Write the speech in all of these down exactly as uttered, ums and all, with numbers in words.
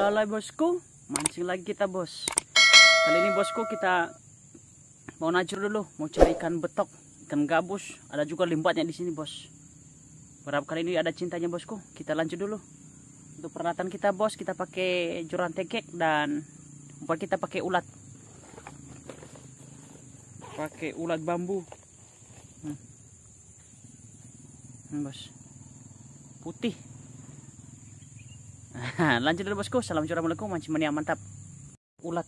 Lalai bosku, mancing lagi kita bos. Kali ini bosku kita mau najur dulu, mau cari ikan betok, ikan gabus. Ada juga limbatnya di sini bos. Berapa kali ini ada cintanya bosku. Kita lanjut dulu. Untuk peralatan kita bos, kita pakai joran tekek dan umpan kita pakai ulat. Pakai ulat bambu. Hmm. Hmm, bos. Putih. Lanjut dulu bosku. Salam assalamualaikum, mancing mania mantap. Ulat,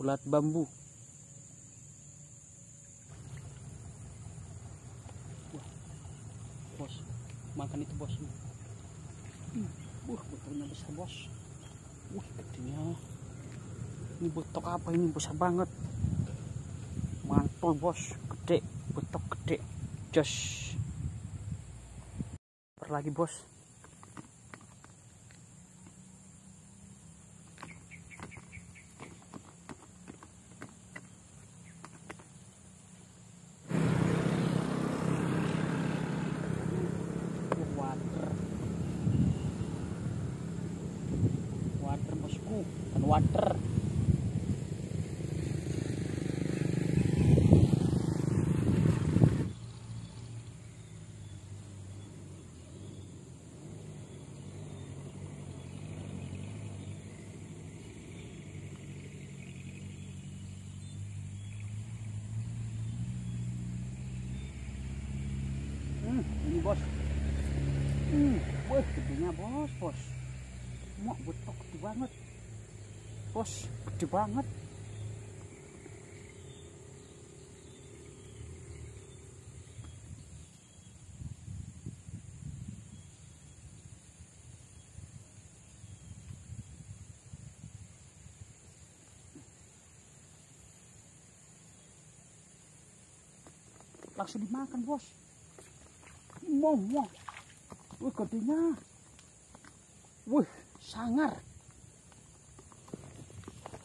ulat bambu. Wah, bos, makan itu bos. Wah, betoknya besar bos. Wah, betoknya. Ini betok apa ini, besar banget. Mantul bos, gede, betok gede, jos. Per lagi bos. Dan water hmm, ini bos hmm, bos gedenya bos bos mau betok gede banget bos, gede banget. Langsung dimakan bos. Mau mau. Wih gedenya. Wih sangar.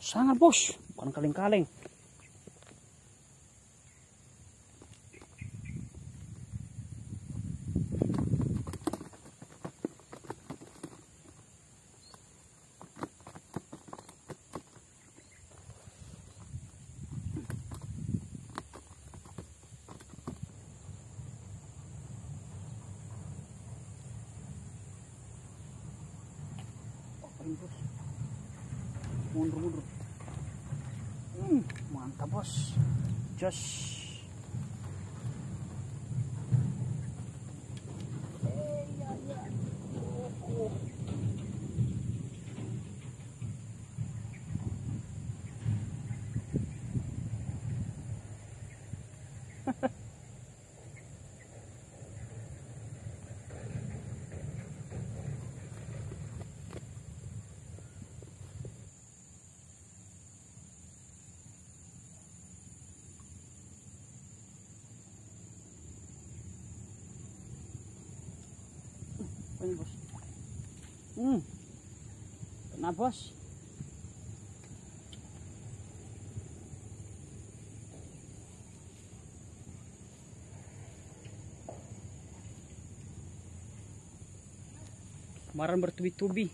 Sangat bos, bukan kaleng-kaleng. Mundur-mundur. Hmm, mantap bos, jos. Bos. Hmm. Kena bos. Kemarin bertubi-tubi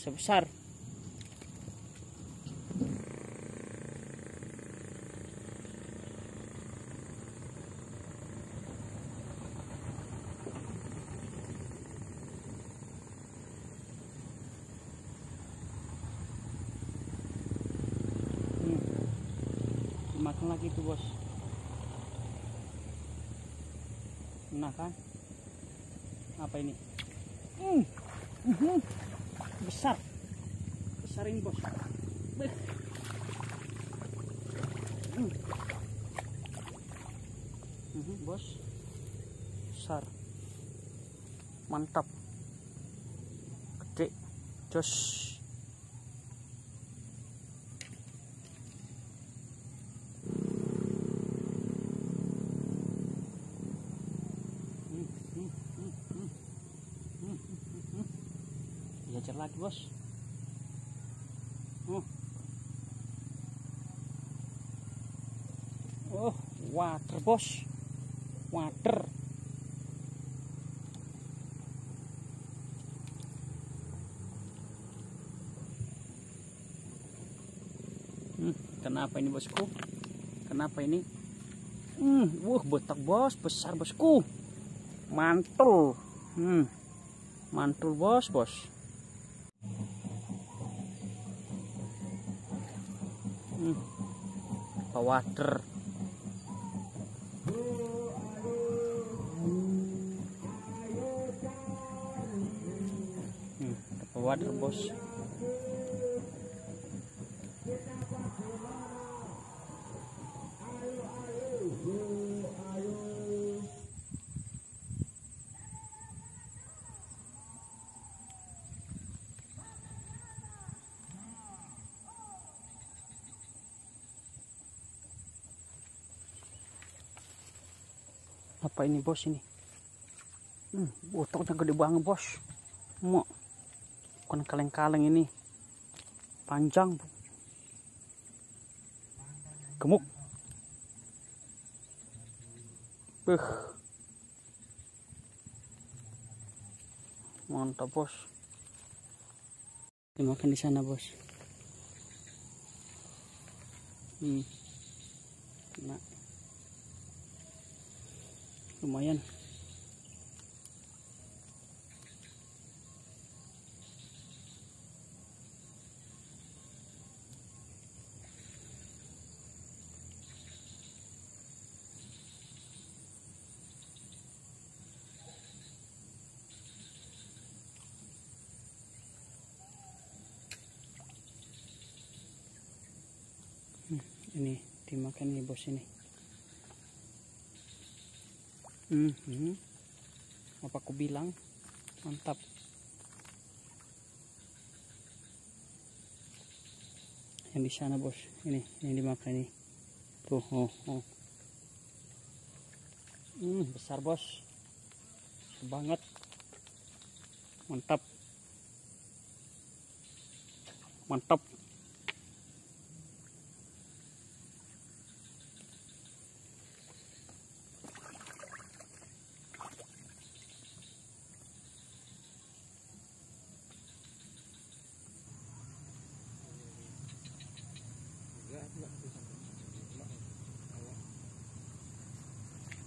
sebesar. Makan lagi itu bos. Enak kan? Apa ini? Mm. Mm -hmm. Besar, besar ini bos. Mm. Mm -hmm, bos, besar, mantap, gede, jos. Diajar lagi bos. Oh, oh, water bos, water. Hmm, kenapa ini bosku? Kenapa ini? Hmm, wah botak bos, besar bosku. Mantul. Hmm, mantul bos, bos. Hmm, pewader. Hmm, pewader bos. Apa ini bos ini? Hmm, botoknya gede banget bos. Mau bukan kaleng-kaleng ini, panjang, gemuk. Beh, mantap bos. Dimakan di sana bos. Hmm, nah. Lumayan. Hmm, ini dimakan nih bos ini. Hmm, hmm. Apa aku bilang mantap. Yang di sana bos, ini yang dimakan ini. Tuh, oh, oh. Hmm, besar bos, besar banget, mantap, mantap.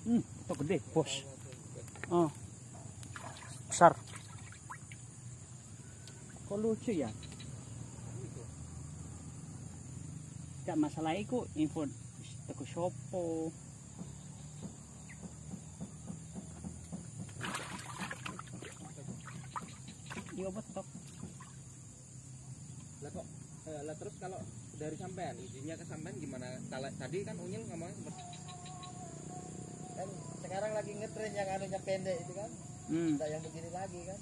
Hmm, itu gede bos. Oh, besar. Kok lucu ya? Tidak masalah itu info toko shopo. Iya betok. Lah kok, lah terus kalau dari sampean izinnya ke sampean gimana? Tadi kan Unyil ngomongnya seperti kan sekarang lagi ngetren yang anunya pendek itu kan. Hmm. Tidak yang begini lagi kan.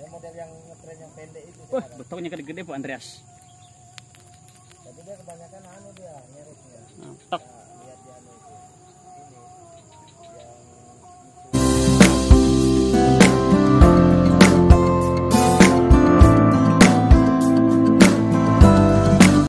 Yang model yang ngetren yang pendek itu. Wah, oh, betoknya gede-gede Bu Andreas. Tapi dia kebanyakan anu dia, ngereknya. Nah, tok. Ya.